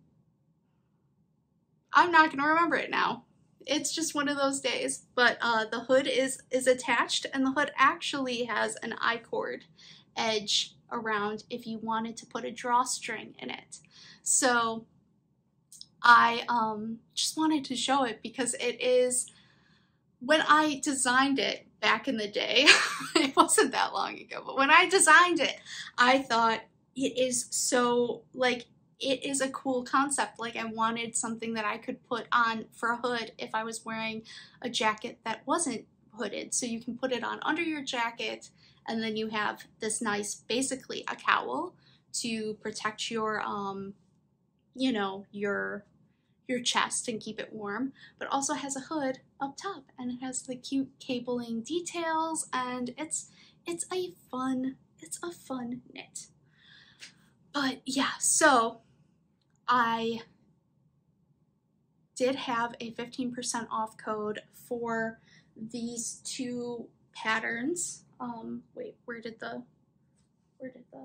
I'm not going to remember it now. It's just one of those days. But the hood is attached, and the hood actually has an I-cord edge around if you wanted to put a drawstring in it. So I just wanted to show it because it is, when I designed it back in the day, it wasn't that long ago, but when I designed it, I thought it is so, like, it is a cool concept. Like, I wanted something that I could put on for a hood if I was wearing a jacket that wasn't hooded. So you can put it on under your jacket, and then you have this nice, basically a cowl to protect your, you know, your chest and keep it warm, but also has a hood up top, and it has the cute cabling details, and it's a fun knit. But yeah, so I did have a 15% off code for these two patterns. Wait, where did the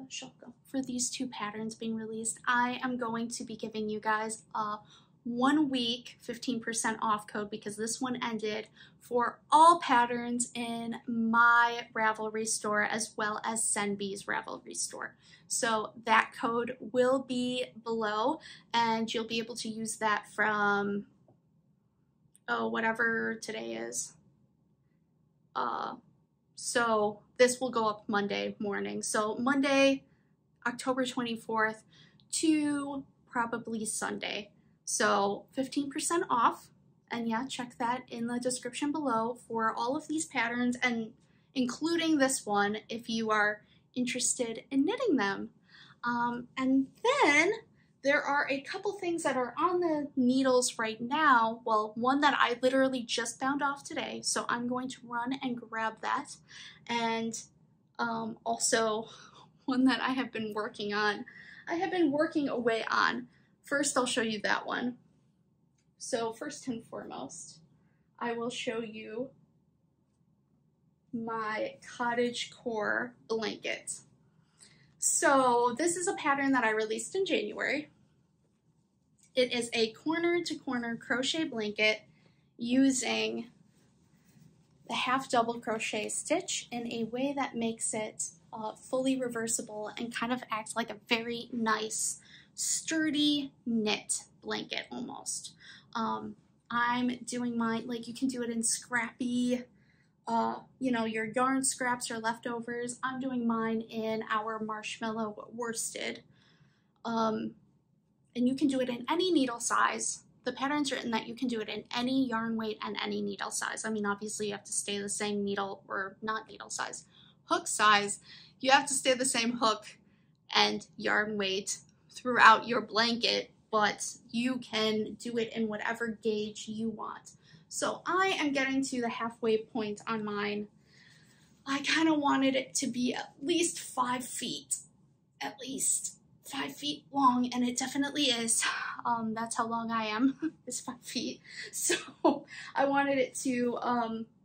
shelf go? For these two patterns being released, I am going to be giving you guys a 1 week 15% off code because this one ended for all patterns in my Ravelry store as well as Senbee's Ravelry store. So that code will be below, and you'll be able to use that from, oh, whatever today is. So this will go up Monday morning. So Monday, October 24th to probably Sunday. So 15% off. And yeah, check that in the description below for all of these patterns, and including this one if you are interested in knitting them. And then there are a couple things that are on the needles right now. Well, one that I literally just bound off today, so I'm going to run and grab that. And also one that I have been working on. I have been working away on. First, I'll show you that one. So first and foremost, I will show you my cottagecore blanket. So this is a pattern that I released in January. It is a corner-to-corner crochet blanket using the half double crochet stitch in a way that makes it fully reversible and kind of acts like a very nice, sturdy knit blanket almost. I'm doing mine, like, you can do it in scrappy, you know, your yarn scraps or leftovers. I'm doing mine in our marshmallow worsted. And you can do it in any needle size. The pattern's written that you can do it in any yarn weight and any needle size. I mean, obviously you have to stay the same needle, or not needle size, hook size. You have to stay the same hook and yarn weight throughout your blanket, but you can do it in whatever gauge you want. So I am getting to the halfway point on mine. I kind of wanted it to be at least 5 feet, long, and it definitely is. That's how long I am, is 5 feet. So I wanted it to,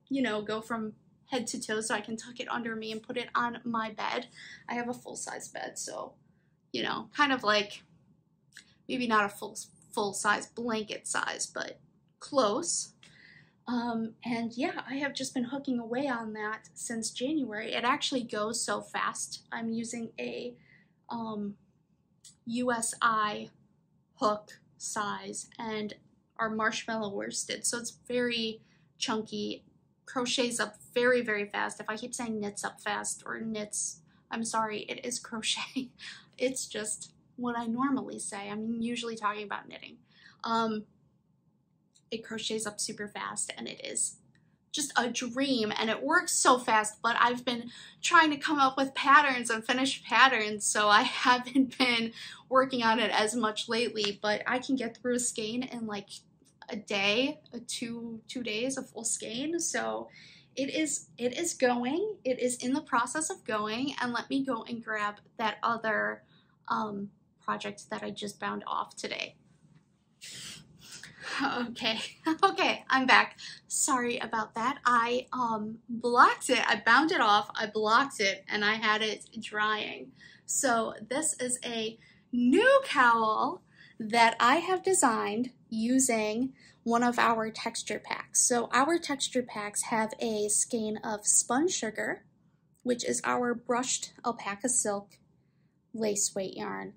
you know, go from head to toe so I can tuck it under me and put it on my bed. I have a full-size bed, so, you know, kind of like, maybe not a full-size blanket size, but close. And yeah, I have just been hooking away on that since January. It actually goes so fast. I'm using a USI hook size and our marshmallow worsted. So it's very chunky, crochets up very, very fast. If I keep saying knits up fast or knits, I'm sorry, it is crochet. It's just what I normally say. I'm usually talking about knitting. It crochets up super fast, and it is just a dream, and it works so fast, but I've been trying to come up with patterns and finish patterns, so I haven't been working on it as much lately, but I can get through a skein in like a day, two days, a full skein, so it is going, it is in the process of going, and let me go and grab that other project that I just bound off today. Okay, I'm back. Sorry about that. I blocked it. I bound it off. I blocked it and I had it drying. So this is a new cowl that I have designed using one of our texture packs. So our texture packs have a skein of spun sugar, which is our brushed alpaca silk lace weight yarn,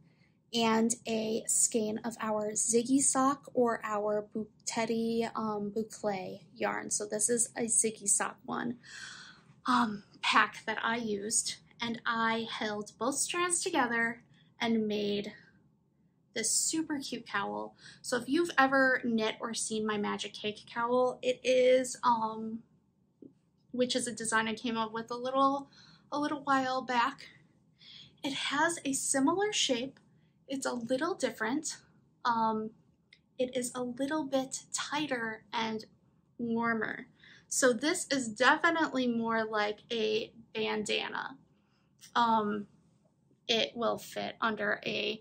and a skein of our Ziggy Sock or our Teddy Boucle yarn. So this is a Ziggy Sock one pack that I used, and I held both strands together and made this super cute cowl. So if you've ever knit or seen my Magic Cake cowl, it is, which is a design I came up with a little while back. It has a similar shape. It's a little different. It is a little bit tighter and warmer. So this is definitely more like a bandana. It will fit under a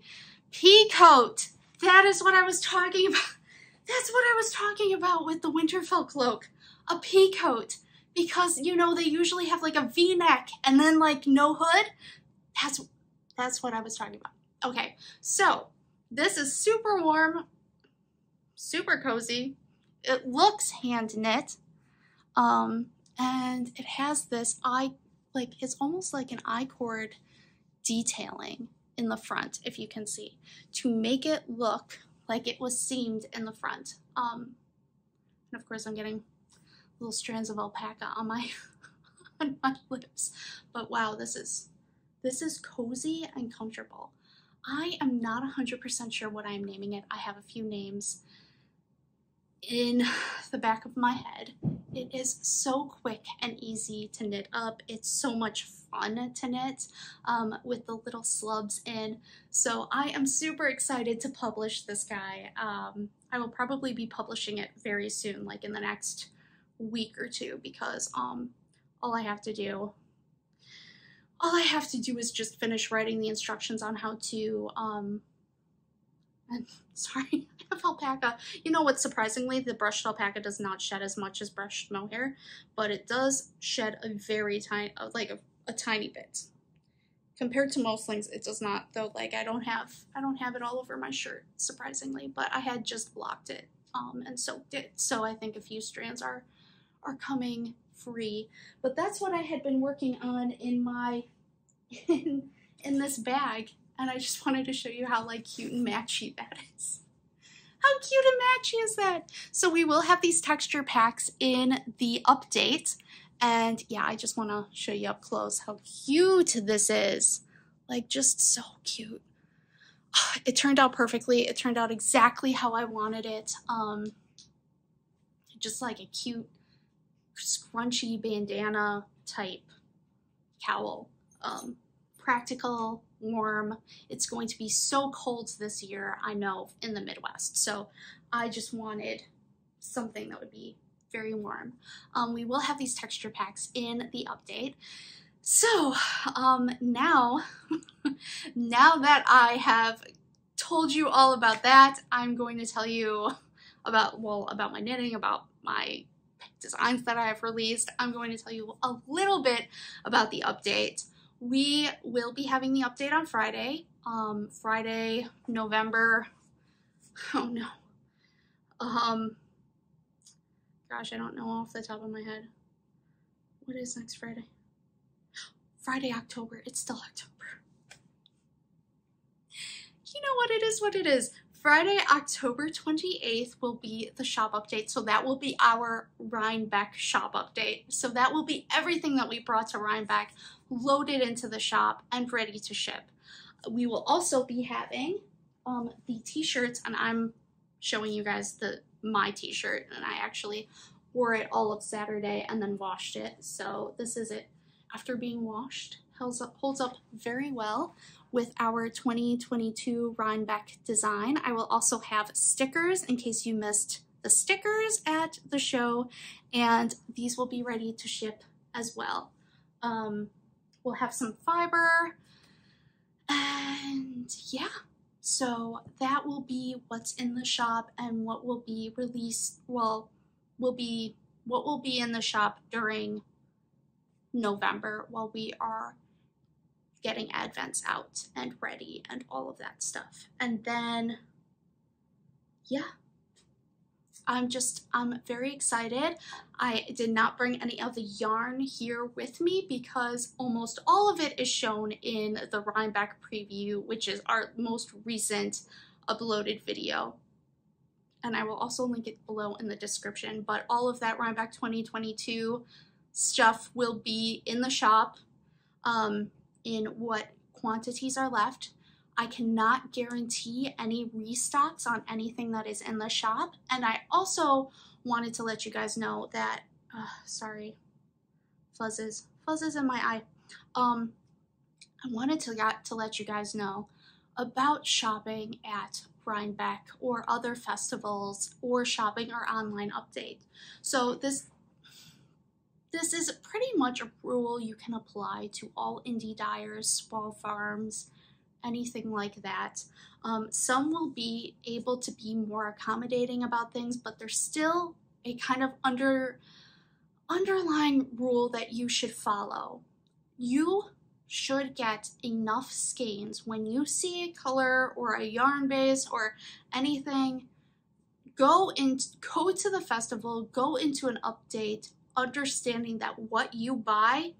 pea coat. That is what I was talking about. That's what I was talking about with the Winterfell cloak, a pea coat, because you know, they usually have like a V-neck and then like no hood. That's what I was talking about. Okay, so this is super warm, super cozy. It looks hand knit, and it has this eye, like it's almost like an I-cord detailing in the front, if you can see, to make it look like it was seamed in the front. And of course, I'm getting little strands of alpaca on my on my lips. But wow, this is cozy and comfortable. I am not 100% sure what I am naming it. I have a few names in the back of my head. It is so quick and easy to knit up. It's so much fun to knit with the little slubs in. So I am super excited to publish this guy. I will probably be publishing it very soon, like in the next week or two, because all I have to do is just finish writing the instructions on how to, sorry, I have alpaca. You know what, surprisingly, the brushed alpaca does not shed as much as brushed mohair, but it does shed a very tiny, like a tiny bit. Compared to most things, it does not, though, like I don't have it all over my shirt, surprisingly, but I had just blocked it and soaked it. So I think a few strands are coming free, but that's what I had been working on in my in this bag, and I just wanted to show you how like cute and matchy that is. How cute and matchy is that? So we will have these texture packs in the update, and yeah, I just want to show you up close how cute this is. Like just so cute. It turned out perfectly. It turned out exactly how I wanted it. Just like a cute scrunchy bandana type cowl. Practical, warm. It's going to be so cold this year, I know, in the Midwest. So I just wanted something that would be very warm. We will have these texture packs in the update. So now that I have told you all about that, I'm going to tell you about my knitting, about my designs that I have released. I'm going to tell you a little bit about the update. We will be having the update on Friday, gosh, I don't know off the top of my head. What is next Friday? Friday, October. It's still October. You know what it is, what it is. Friday, October 28th will be the shop update. So that will be our Rhinebeck shop update. So that will be everything that we brought to Rhinebeck loaded into the shop and ready to ship. We will also be having the t-shirts, and I'm showing you guys my t-shirt, and I actually wore it all of Saturday and then washed it. So this is it. After being washed, holds up very well with our 2022 Rhinebeck design. I will also have stickers in case you missed the stickers at the show, and these will be ready to ship as well. We'll have some fiber, and yeah, So that will be what's in the shop and what will be released, well, will be what will be in the shop during November while we are getting Advents out and ready and all of that stuff. And then, yeah, I'm very excited. I did not bring any of the yarn here with me because almost all of it is shown in the Rhinebeck preview, which is our most recent uploaded video. And I will also link it below in the description, but all of that Rhinebeck 2022 stuff will be in the shop in what quantities are left. I cannot guarantee any restocks on anything that is in the shop. And I also wanted to let you guys know that, sorry, fuzzes in my eye. I wanted to let you guys know about shopping at Rhinebeck or other festivals or shopping our online update. So this is pretty much a rule you can apply to all indie dyers, small farms, anything like that. Some will be able to be more accommodating about things, but there's still a kind of underlying rule that you should follow. You should get enough skeins. When you see a color or a yarn base or anything, go to the festival, go into an update, understanding that what you buy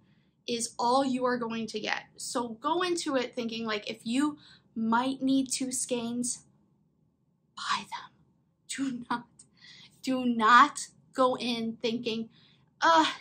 is all you are going to get. So go into it thinking, like, if you might need 2 skeins, buy them. Do not go in thinking,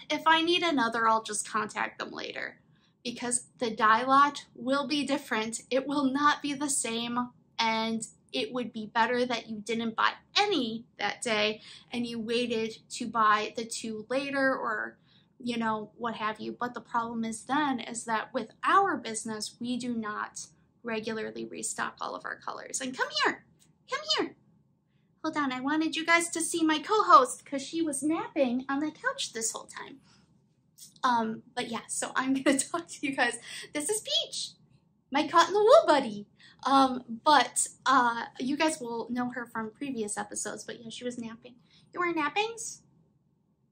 if I need another, I'll just contact them later. Because the dye lot will be different. It will not be the same, and it would be better that you didn't buy any that day and you waited to buy the 2 later, or you know, what have you. But the problem is then is that with our business, we do not regularly restock all of our colors. And come here. Hold on, I wanted you guys to see my co-host because she was napping on the couch this whole time. But yeah, so I'm going to talk to you guys. This is Peach, my Cotton the Wool buddy. But you guys will know her from previous episodes, but yeah, she was napping. You were nappings?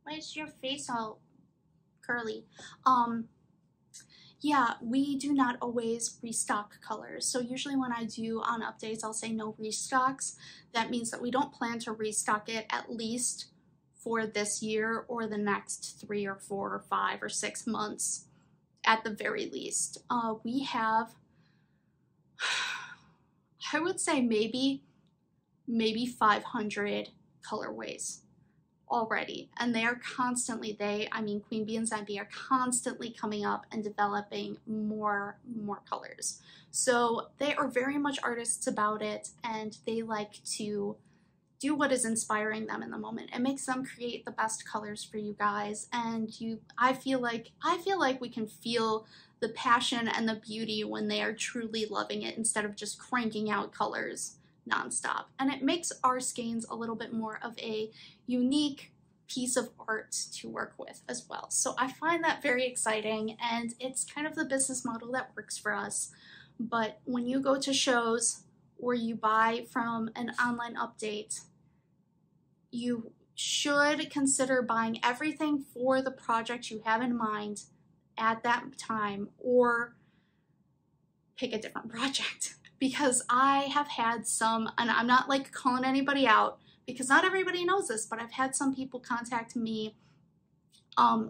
Why is your face all curly? Yeah, we do not always restock colors. So usually when I do on updates, I'll say no restocks. That means that we don't plan to restock it at least for this year or the next 3 or 4 or 5 or 6 months at the very least. We have, I would say maybe 500 colorways already, and they are constantly, Queen Bee and Zenby are constantly coming up and developing more colors. So they are very much artists about it, and they like to do what is inspiring them in the moment. It makes them create the best colors for you guys, and I feel like we can feel the passion and the beauty when they are truly loving it instead of just cranking out colors nonstop. And it makes our skeins a little bit more of a unique piece of art to work with as well. So I find that very exciting, and it's kind of the business model that works for us. But when you go to shows or you buy from an online update, you should consider buying everything for the project you have in mind at that time, or pick a different project. Because I have had some, and I'm not like calling anybody out because not everybody knows this, but I've had some people contact me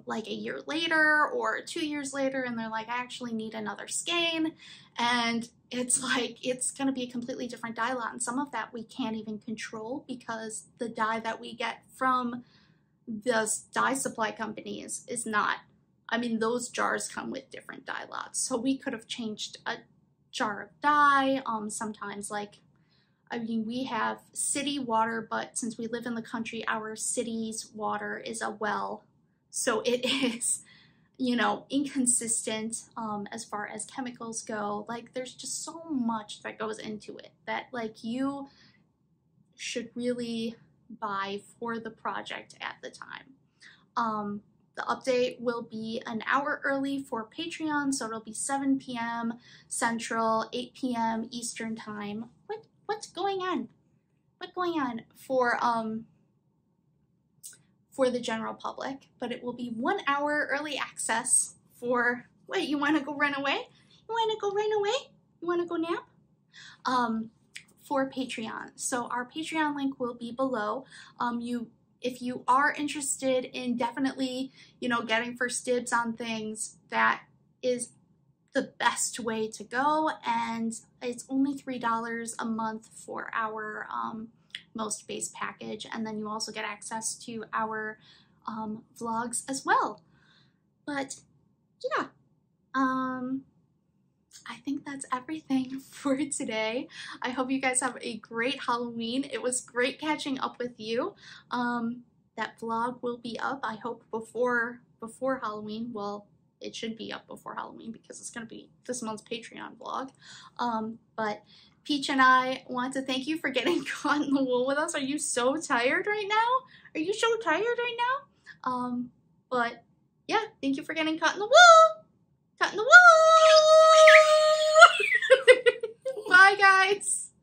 like a year later or 2 years later, and they're like, I actually need another skein. And it's like, it's going to be a completely different dye lot. And some of that we can't even control because the dye that we get from the dye supply companies is not, those jars come with different dye lots. So we could have changed a jar of dye. Sometimes, like, we have city water, but since we live in the country, our city's water is a well. So it is, inconsistent as far as chemicals go. Like, there's just so much that goes into it that, like, you should really buy for the project at the time. The update will be an hour early for Patreon, so it'll be 7 p.m. Central, 8 p.m. Eastern time, which what's going on? What's going on for the general public, but it will be 1 hour early access for, wait, you want to go run away? You want to go run away? You want to go nap? For Patreon. So our Patreon link will be below. If you are interested in definitely, you know, getting first dibs on things, that is the best way to go, and it's only $3 a month for our most base package, and then you also get access to our vlogs as well. But yeah, I think that's everything for today. I hope you guys have a great Halloween. It was great catching up with you. That vlog will be up, I hope, before Halloween. Well, it should be up before Halloween because it's going to be this month's Patreon vlog. But Peach and I want to thank you for getting Caught in the Wool with us. Are you so tired right now? Are you so tired right now? But yeah, thank you for getting Caught in the Wool! Caught in the Wool! Bye, guys!